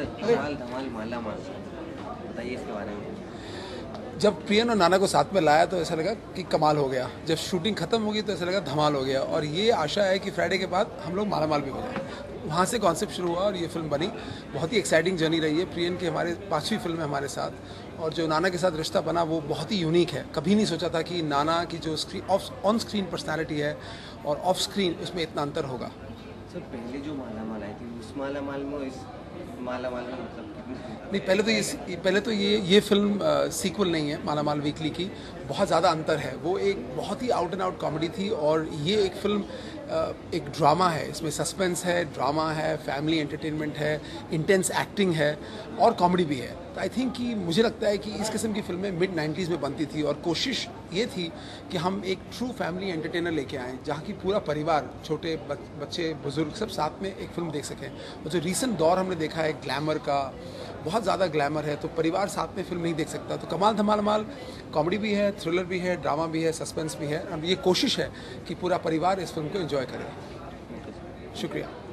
Sir, कमाल धमाल मालामाल, बताइए इसके बारे में। जब प्रिया ने नाना को साथ में लाया तो ऐसा लगा कि कमाल हो गया, जब शूटिंग खत्म होगी तो ऐसा लगा धमाल हो गया, और ये आशा है कि फ्राइडे के बाद हम लोग मालामाल भी हो जाए। वहाँ से कॉन्सेप्ट शुरू हुआ और ये फिल्म बनी। बहुत ही एक्साइटिंग जर्नी रही है। प्रियन की हमारे 5वीं फिल्म है हमारे साथ, और जो नाना के साथ रिश्ता बना वो बहुत ही यूनिक है। कभी नहीं सोचा था कि नाना की जो ऑन स्क्रीन पर्सनैलिटी है और ऑफ स्क्रीन, उसमें इतना अंतर होगा। सर, पहले जो मालामाल आई थी उस मालामाल में इस मालामाल में मतलब नहीं, पहले तो ये फिल्म सीक्वल नहीं है मालामाल वीकली की, बहुत ज़्यादा अंतर है। वो एक बहुत ही आउट एंड आउट कॉमेडी थी, और ये एक फिल्म एक ड्रामा है। इसमें सस्पेंस है, ड्रामा है, फैमिली एंटरटेनमेंट है, इंटेंस एक्टिंग है और कॉमेडी भी है। तो आई थिंक कि मुझे लगता है कि इस किस्म की फिल्में मिड-90s में बनती थी, और कोशिश ये थी कि हम एक ट्रू फैमिली एंटरटेनर लेके आएँ, जहाँ की पूरा परिवार, छोटे बच्चे, बुजुर्ग सब साथ में एक फिल्म देख सकें। और जो रीसेंट दौर हमने देखा है ग्लैमर का, बहुत ज़्यादा ग्लैमर है, तो परिवार साथ में फिल्म नहीं देख सकता। तो कमाल धमाल माल कॉमेडी भी है, थ्रिलर भी है, ड्रामा भी है, सस्पेंस भी है, और ये कोशिश है कि पूरा परिवार इस फिल्म को एंजॉय करे। शुक्रिया।